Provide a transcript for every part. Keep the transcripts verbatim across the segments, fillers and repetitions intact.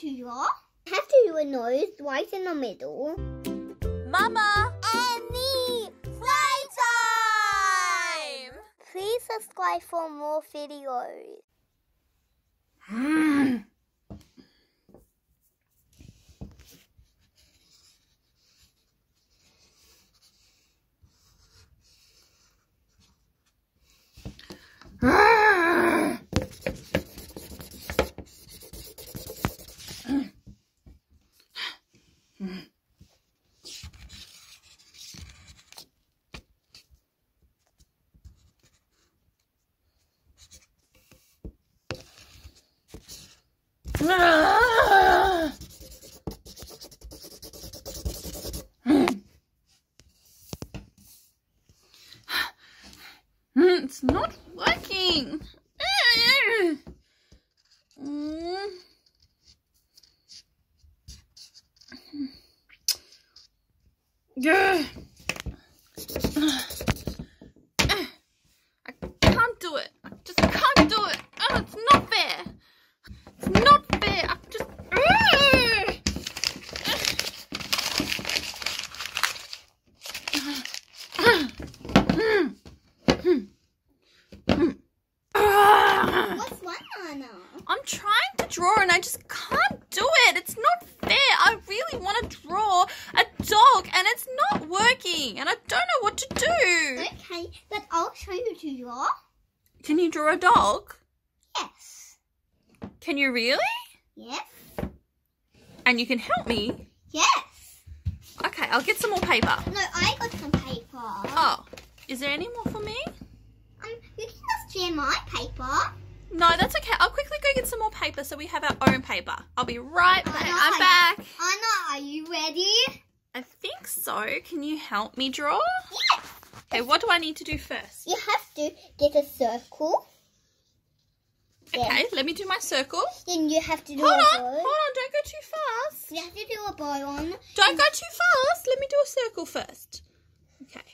to draw? I have to do a nose right in the middle. Mama and Me Playtime! Please subscribe for more videos. Mm. It's not working. I can't do it. I just can't do it. Oh, it's not fair. It's not fair. I just. What's wrong, Anna? I'm trying to draw and I just can't do it. It's not fair. I really want to draw a dog and it's not working and I don't know what to do. Okay, but I'll show you to draw. Can you draw a dog? Yes. Can you really? Yes. And you can help me? Yes. Okay, I'll get some more paper. No, I got some paper. Oh, is there any more for me? Um, you can just share my paper. No, that's okay. I'll quickly go get some more paper so we have our own paper. I'll be right back. Anna, I'm back. Anna, are you ready? I think so. Can you help me draw? Yes. Okay, what do I need to do first? You have to get a circle. Okay, then, let me do my circle. Then you have to do hold a on, bow. Hold on, don't go too fast. You have to do a bow on. Don't go too fast. Let me do a circle first. Okay,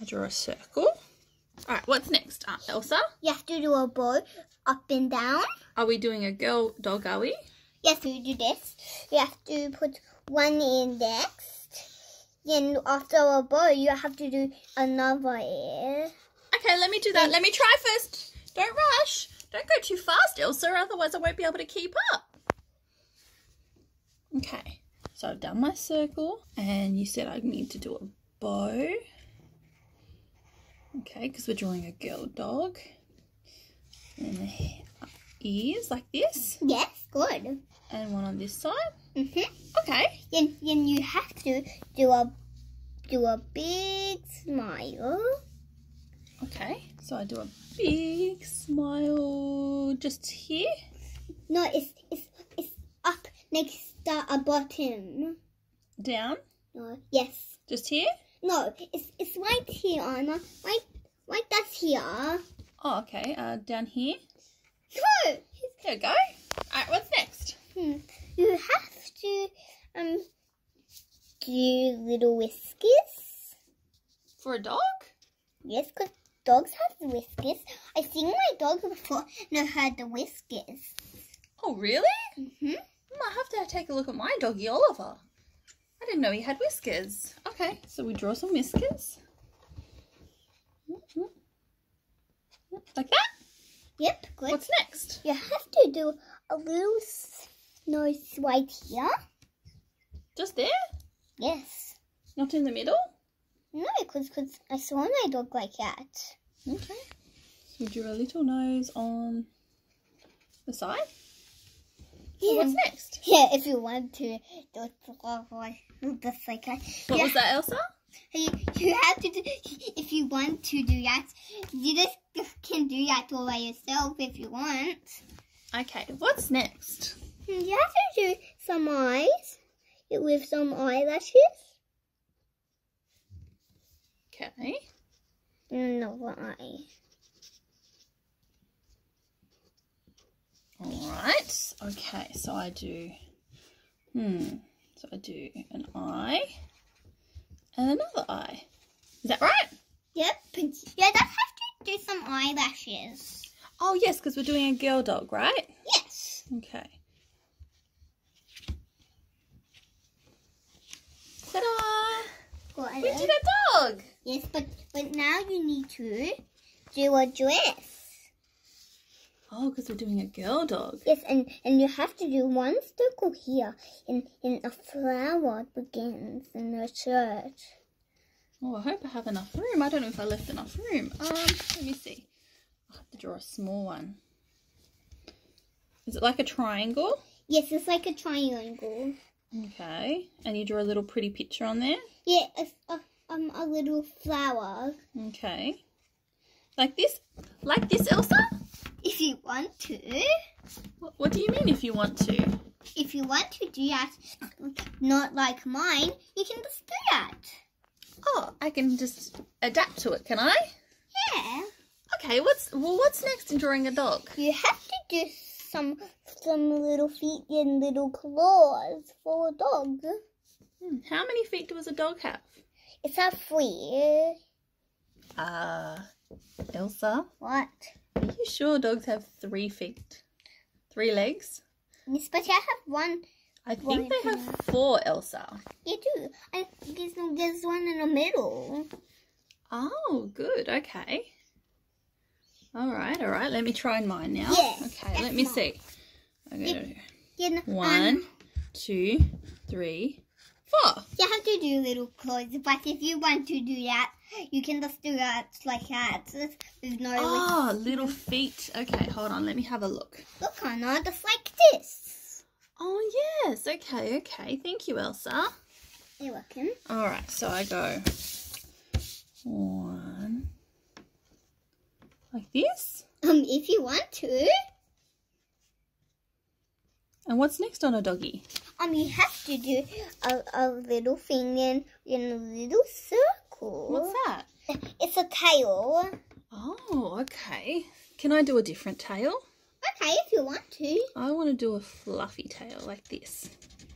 I draw a circle. All right, what's next, uh, Elsa? You have to do a bow up and down. Are we doing a girl dog, are we? Yes, we do this. You have to put one in next. Then after a bow, you have to do another ear. Okay, let me do that. Then, let me try first. Don't rush. Don't go too fast, Elsa, otherwise I won't be able to keep up. Okay, so I've done my circle. And you said I need to do a bow. Okay, because we're drawing a girl dog. And the ears like this. Yes, good. And one on this side. Mm-hmm. Okay. Then, then you have to do a do a big smile. Okay, so I do a big smile just here. No, it's it's it's up next to a bottom. Down? No. Yes. Just here? No, it's it's right here, Anna. Right, right that's here. Oh, okay. Uh, down here. No. There we go. All right, what's next? Hmm. You have to um do little whiskers for a dog. Yes, because dogs have whiskers. I think my dog before never had the whiskers. Oh, really? Mhm. I might have to take a look at my doggy Oliver. I didn't know he had whiskers. Okay, so we draw some whiskers. Like that? Yep, good. What's next? You have to do a little nose right here. Just there? Yes. Not in the middle? No, because I saw my dog like that. Okay. So we drew a little nose on the side. Yeah. So what's next? Yeah, if you want to do it just like that. What yeah. was that, Elsa? You, you have to do, if you want to do that, you just, just can do that all by yourself if you want. Okay, what's next? You have to do some eyes with some eyelashes. Okay. Another eye. Alright, okay, so I do, hmm, so I do an eye and another eye. Is that right? Yep. Yeah, that's have to do some eyelashes. Oh, yes, because we're doing a girl dog, right? Yes. Okay. I we did a dog. Yes, but, but now you need to do a dress. Oh, because we're doing a girl dog. Yes, and, and you have to do one circle here, and, and a flower begins in the shirt. Oh, I hope I have enough room. I don't know if I left enough room. Um, let me see. I'll have to draw a small one. Is it like a triangle? Yes, it's like a triangle. Okay. And you draw a little pretty picture on there? Yeah, it's a, um, a little flower. Okay. Like this? Like this, Elsa? If you want to. What, what do you mean if you want to? If you want to do that, not like mine, you can just do that. Oh, I can just adapt to it, can I? Yeah. Okay, what's well what's next in drawing a dog? You have to do some some little feet and little claws for a dog. Hmm. How many feet does a dog have? It's a three. Uh Elsa? What? Are you sure dogs have three feet? Three legs? Yes, but I have one. I think they have four, Elsa. You do. I guess there's one in the middle. Oh, good. Okay. All right, all right. Let me try mine now. Yes, okay, let me mine. see. I'm going to do know, one, um, two, three, four. You have to do little claws, but if you want to do that, you can just do that like that. With no oh, legs. Little feet. Okay, hold on. Let me have a look. Look, Anna, just like this. Oh, yes. Okay, okay. Thank you, Elsa. You're welcome. All right, so I go one, like this. Um, if you want to. And what's next on a doggy? Um, you have to do a, a little thing in, in a little circle. What's that? It's a tail. Oh, okay. Can I do a different tail? Okay, if you want to. I want to do a fluffy tail like this.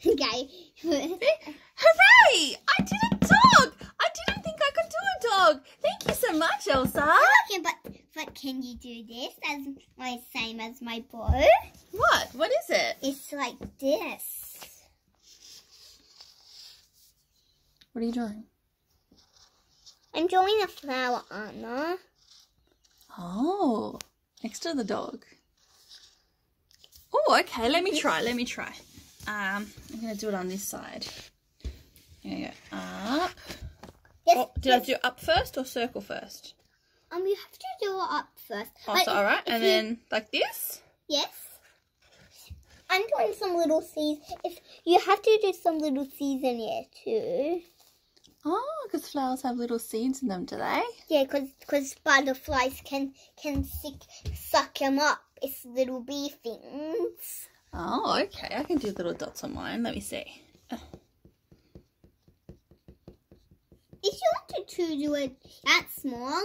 Okay. Hooray! I did a dog! I didn't think I could do a dog. Thank you so much, Elsa. Okay, but, but can you do this as my same as my bow? What? What is it? It's like this. What are you drawing? I'm drawing a flower, Anna. Oh, next to the dog. Oh, okay, let me try, let me try. Um, I'm going to do it on this side. I'm going to go up. Yes, oh, did yes. I do up first or circle first? Um, you have to do it up first. Oh, like, so, all right, and you, then like this? Yes. I'm doing some little C's. If you have to do some little C's in here too. Oh, because flowers have little seeds in them, do they? Yeah, because butterflies can can sick, suck them up. It's little bee things. Oh, okay. I can do little dots on mine. Let me see. Oh. If you wanted to do it that small.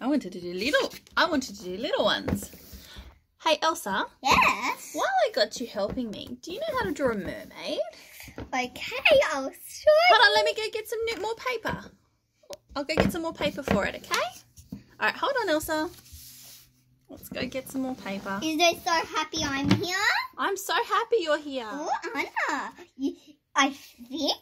I wanted to do little. I wanted to do little ones. Hey, Elsa. Yes? While I got you helping me, do you know how to draw a mermaid? Okay, I'll show you. Hold on, let me go get some more paper. I'll go get some more paper for it, okay? All right, hold on, Elsa. Let's go get some more paper. Is I so happy I'm here? I'm so happy you're here. Oh, Anna, you, I think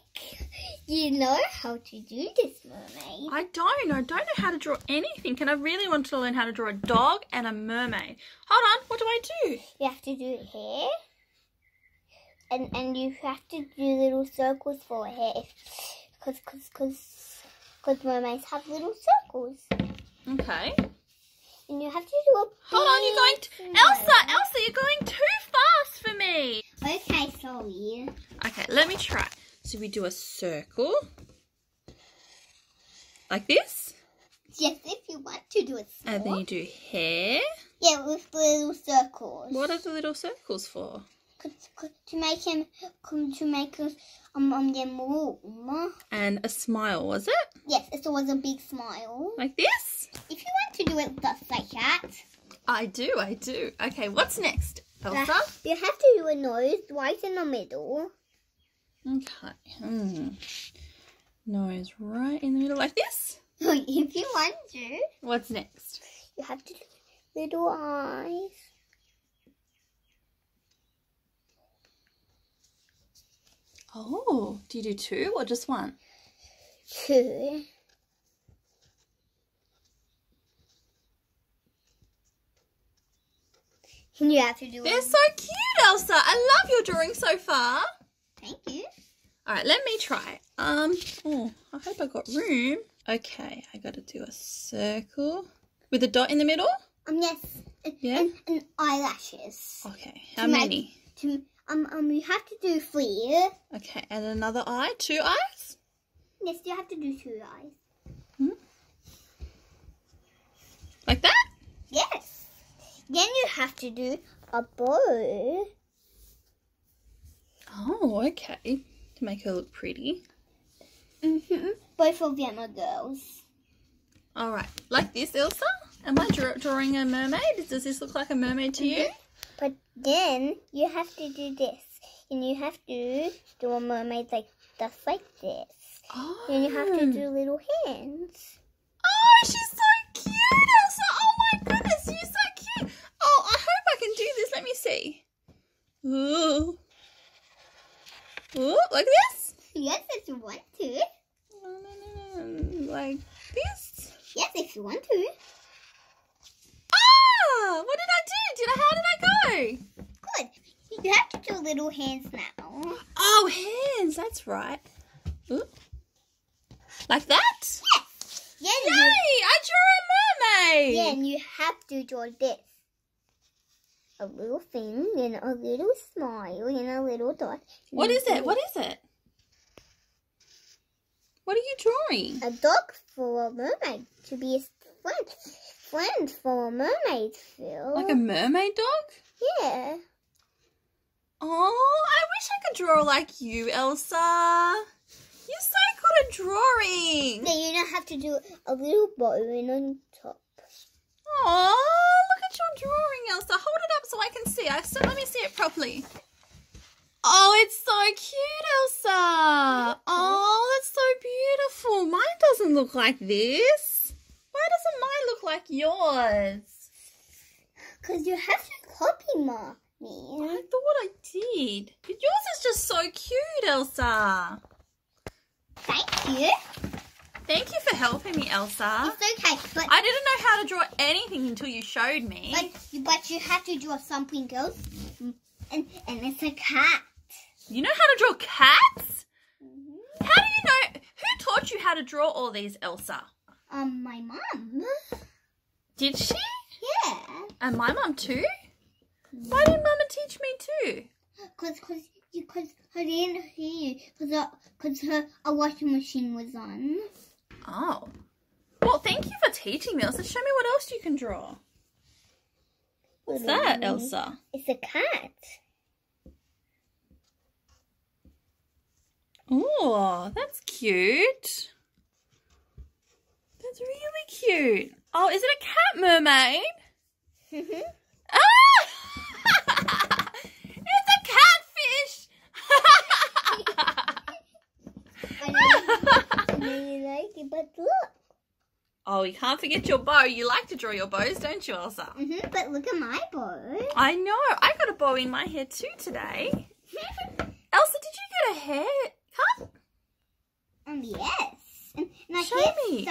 you know how to do this mermaid. I don't. I don't know how to draw anything, and I really want to learn how to draw a dog and a mermaid. Hold on, what do I do? You have to do it here. And and you have to do little circles for hair, cause cause cause cause mermaids have little circles. Okay. And you have to do a. Hold on, you're going. To... Elsa, Elsa, you're going too fast for me. Okay, sorry. Okay, let me try. So we do a circle like this. Yes, if you want to do it. Small. And then you do hair. Yeah, with little circles. What are the little circles for? To make him come to make us um on them room. And a smile, was it? Yes, it was a big smile. Like this? If you want to do it just like that. I do, I do. Okay, what's next, Elsa? Uh, you have to do a nose right in the middle. Okay. Hmm. Nose right in the middle, like this? If you want to. What's next? You have to do little eyes. Oh, do you do two or just one? two. You have to do They're one. So cute, Elsa. I love your drawing so far. Thank you. All right, let me try. Um, oh, I hope I got room. Okay, I got to do a circle with a dot in the middle. Um, yes. Yeah. And, and eyelashes. Okay. How to many? Make, to, um, um, you have to do three. Okay, and another eye. Two eyes. Yes, you have to do two eyes. Hmm? Like that? Yes. Then you have to do a bow. Oh, okay. To make her look pretty. Mm-hmm. Both of them are girls. All right. Like this, Elsa? Am I draw drawing a mermaid? Does this look like a mermaid to mm-hmm. you? But then you have to do this. And you have to do a mermaid like just like this. Oh. And you have to do little hands. Oh, she's so cute, Elsa. Oh, my goodness. You're so cute. Oh, I hope I can do this. Let me see. Ooh. Ooh, like this? Yes, if you want to. No, no, no, like this? Yes, if you want to. Ah! What did I do? Did I? How did I go? Good. You have to do little hands now. Oh, hands. That's right. Ooh. Like that? Yes. Yeah, yay! You, I drew a mermaid. Yeah, and you have to draw this. A little thing and a little smile and a little dot. What is it? What is it? What are you drawing? A dog for a mermaid to be a friend. Friend for a mermaid, Phil. Like a mermaid dog? Yeah. Oh, I wish I could draw like you, Elsa. You're so good at drawing. No, you don't have to do a little bow and on top. Oh, look at your drawing, Elsa. Hold it up so I can see. I so let me see it properly. Oh, it's so cute, Elsa. Oh, that's so beautiful. Mine doesn't look like this. Why doesn't mine look like yours? Because you have to copy Mommy. I thought I did. But yours is just so cute, Elsa. Thank you. Thank you for helping me, Elsa. It's okay. But I didn't know how to draw anything until you showed me. But, but you have to draw something else. And, and it's a cat. You know how to draw cats? Mm-hmm. How do you know? Who taught you how to draw all these, Elsa? Um, my mum. Did she? Yeah. And my mum too? Mm-hmm. Why did Mama teach me too? Because cause, cause I didn't hear you. Because her a washing machine was on. Oh. Well, thank you for teaching me, Elsa. Show me what else you can draw. What's what that, Elsa? It's a cat. Oh, that's cute. That's really cute. Oh, is it a cat mermaid? Mm-hmm. Ah! It's a catfish! I know, I know you like it, but look. Oh, you can't forget your bow. You like to draw your bows, don't you, Elsa? Mm-hmm, but look at my bow. I know. I got a bow in my hair too today. Elsa, did you get a hair cut? Um, yes. And, and I Show me.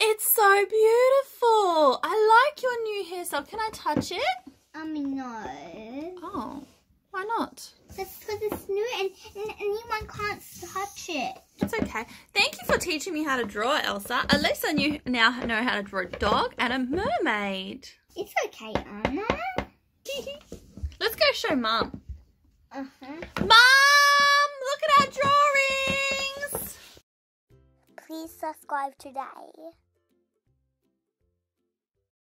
It's so beautiful. I like your new hairstyle. Can I touch it? Um, no. Oh, why not? That's because it's new and, and anyone can't touch it. It's okay. Thank you for teaching me how to draw, Elsa. At least I knew, now know how to draw a dog and a mermaid. It's okay, Anna. Let's go show Mum. Uh-huh. Mum, look at our drawings. Please subscribe today.